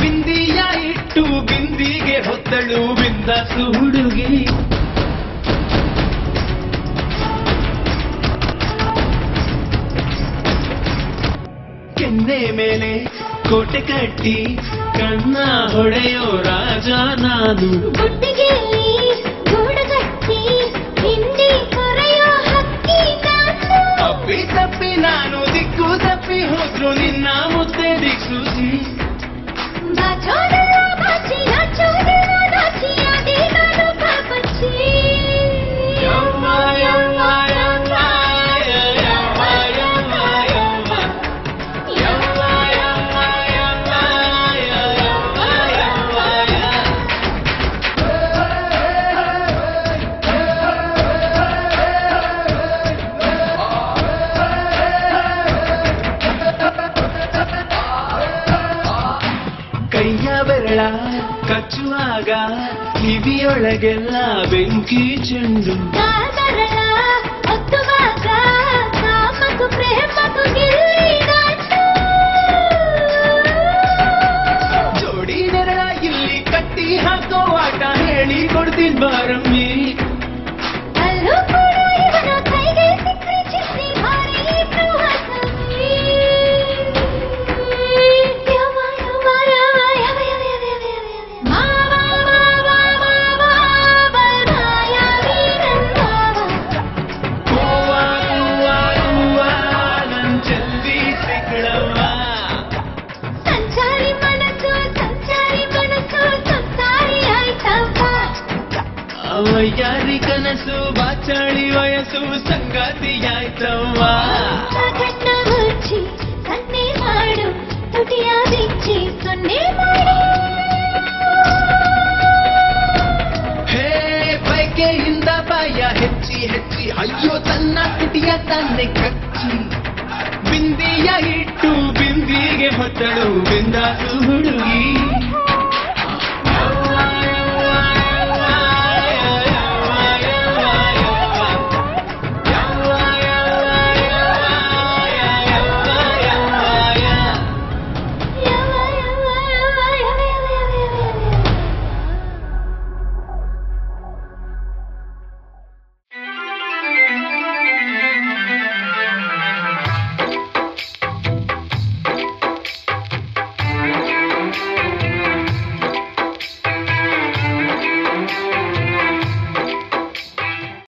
बिंदिया हिट्टू बिंदी के होतळू बिंदासु हुडुगी।